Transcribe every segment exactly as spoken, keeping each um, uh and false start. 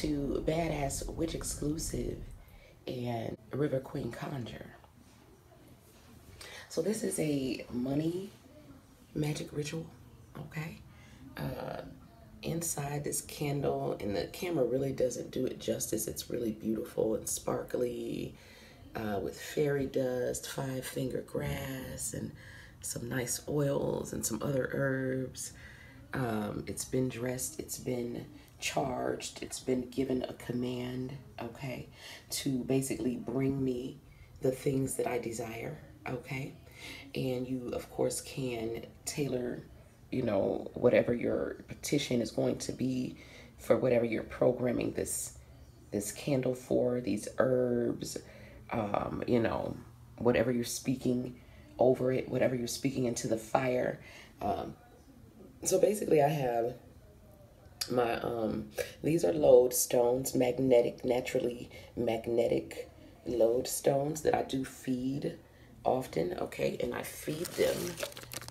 to Badass Witch Exclusive and River Queen Conjure. So this is a money magic ritual, okay? Uh, inside this candle, and the camera really doesn't do it justice. It's really beautiful and sparkly uh, with fairy dust, five finger grass, and some nice oils and some other herbs. Um, it's been dressed, it's been charged, it's been given a command, okay, to basically bring me the things that I desire. Okay, and you of course can tailor, you know, whatever your petition is going to be for whatever you're programming this this candle for, these herbs, um, you know, whatever you're speaking over it, whatever you're speaking into the fire. Um, so basically I have my, um, these are lodestones, magnetic, naturally magnetic lodestones that I do feed often, okay, and I feed them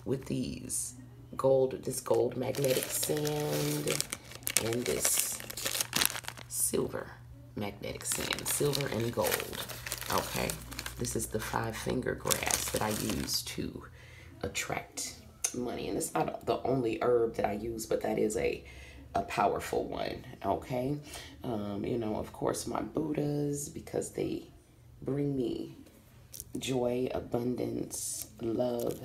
with these gold, this gold magnetic sand and this silver magnetic sand, silver and gold, okay. This is the five finger grass that I use to attract money, and it's not the only herb that I use, but that is a a powerful one, okay. Um, you know, of course my Buddhas, because they bring me joy, abundance, love,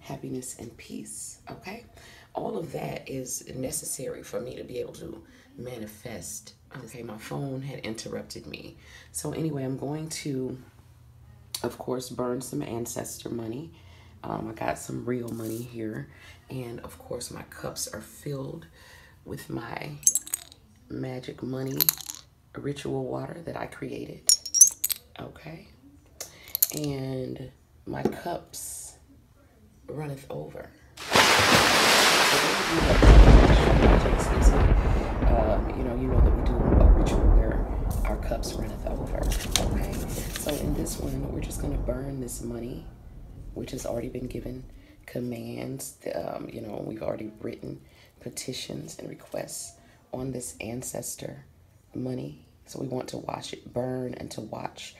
happiness, and peace, okay? All of that is necessary for me to be able to manifest. Okay, my phone had interrupted me. So anyway, I'm going to, of course, burn some ancestor money. Um, I got some real money here. And of course, my cups are filled with my magic money ritual water that I created, okay? And my cups runneth over. Um, you know, you know that we do a ritual where our cups runneth over, okay? So in this one, we're just gonna burn this money, which has already been given commands. Um, you know, we've already written petitions and requests on this ancestor money. So we want to watch it burn and to watch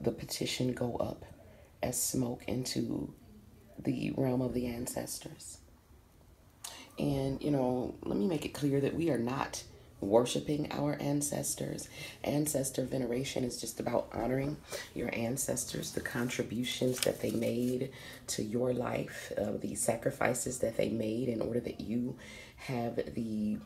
the petition go up as smoke into the realm of the ancestors. And, you know, let me make it clear that we are not worshiping our ancestors. Ancestor veneration is just about honoring your ancestors, the contributions that they made to your life, uh, the sacrifices that they made in order that you have the,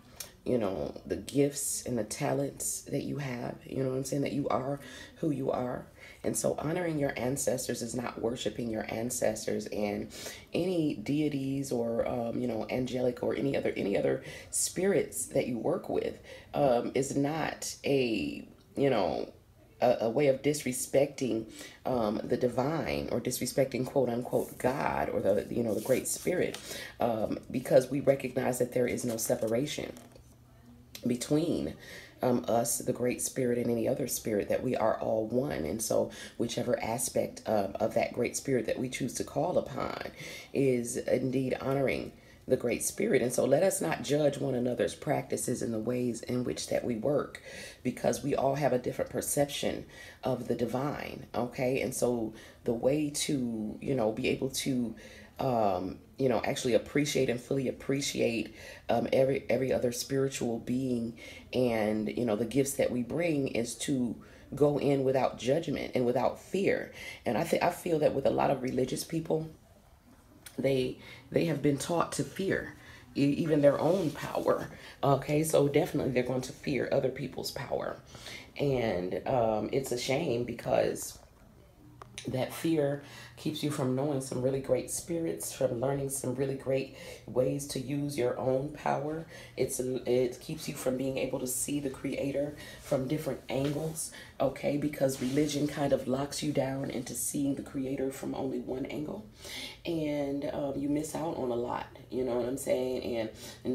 you know, the gifts and the talents that you have, you know what I'm saying, that you are who you are. And so honoring your ancestors is not worshiping your ancestors and any deities or, um, you know, angelic or any other, any other spirits that you work with, um, is not a, you know, a, a way of disrespecting, um, the divine or disrespecting quote unquote God or the, you know, the great spirit, um, because we recognize that there is no separation between Um, us, the great spirit, and any other spirit, that we are all one. And so whichever aspect of, of that great spirit that we choose to call upon is indeed honoring the great spirit. And so let us not judge one another's practices and the ways in which that we work, because we all have a different perception of the divine. Okay. And so the way to, you know, be able to, um, you know, actually appreciate and fully appreciate um, every every other spiritual being and, you know, the gifts that we bring is to go in without judgment and without fear. And I think I feel that with a lot of religious people, they they have been taught to fear even their own power. Okay, so definitely they're going to fear other people's power. And um, it's a shame, because that fear keeps you from knowing some really great spirits, from learning some really great ways to use your own power. It's it keeps you from being able to see the Creator from different angles, okay? Because religion kind of locks you down into seeing the Creator from only one angle, and um, you miss out on a lot. You know what I'm saying? And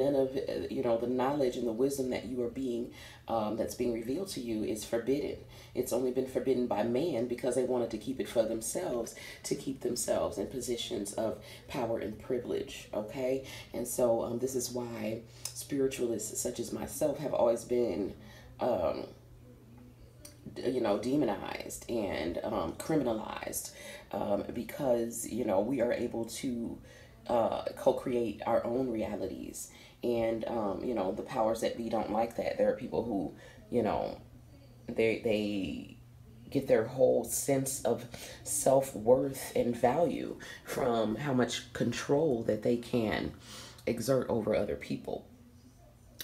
none of uh, you know, the knowledge and the wisdom that you are being um, that's being revealed to you is forbidden. It's only been forbidden by man because they wanted to keep it for themselves, to keep themselves in positions of power and privilege, okay? And so um, this is why spiritualists such as myself have always been um, you know, demonized and um, criminalized, um, because, you know, we are able to uh, co-create our own realities. And, um, you know, the powers that be don't like that. There are people who, you know, they, they get their whole sense of self-worth and value from how much control that they can exert over other people.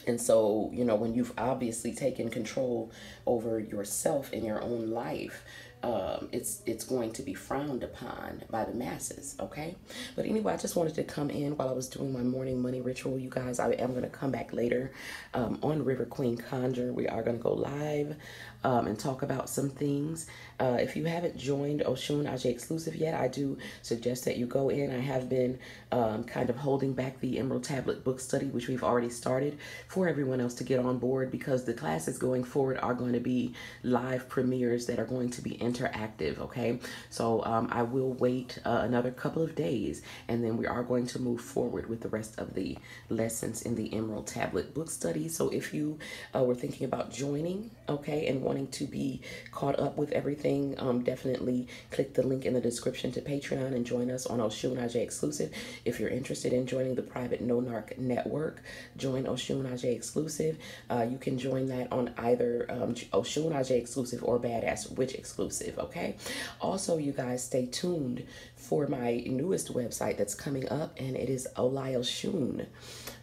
And so, you know, when you've obviously taken control over yourself in your own life, um, it's it's going to be frowned upon by the masses, okay? But anyway, I just wanted to come in while I was doing my morning money ritual, you guys. I am going to come back later um, on River Queen Conjure. We are going to go live um, and talk about some things. Uh, if you haven't joined Oshun Aje Exclusive yet, I do suggest that you go in. I have been um, kind of holding back the Emerald Tablet book study, which we've already started, for everyone else to get on board, because the classes going forward are going to be live premieres that are going to be interactive, okay? So um, I will wait uh, another couple of days, and then we are going to move forward with the rest of the lessons in the Emerald Tablet book study. So if you uh, were thinking about joining, okay, and wanting to be caught up with everything, um, definitely click the link in the description to Patreon and join us on Oshun Aje Exclusive. If you're interested in joining the private NoNarc network, join Oshun Aje Exclusive. Uh, you can join that on either um, Oshun Aje Exclusive or Badass Witch Exclusive, okay? Also, you guys, stay tuned for my newest website that's coming up, and it is Oshun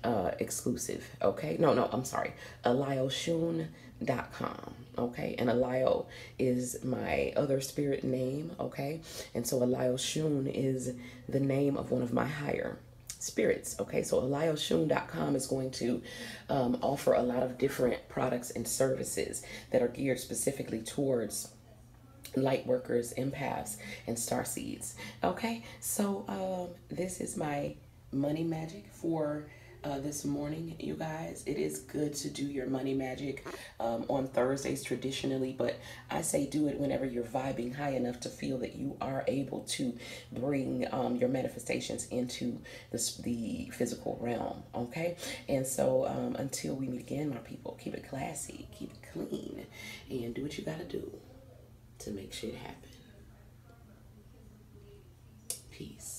uh, Exclusive, okay? No, no, I'm sorry. Oshun dot com, okay? And Olio is my other spirit name, okay? And so Oshun is the name of one of my higher spirits, okay? So Oshun dot com is going to um, offer a lot of different products and services that are geared specifically towards light workers, empaths, and starseeds, okay? So um, this is my money magic for Uh, this morning, you guys. It is good to do your money magic um, on Thursdays traditionally, but I say do it whenever you're vibing high enough to feel that you are able to bring um, your manifestations into this, the physical realm, okay? And so um, until we meet again, my people, keep it classy, keep it clean, and do what you gotta do to make shit happen. Peace.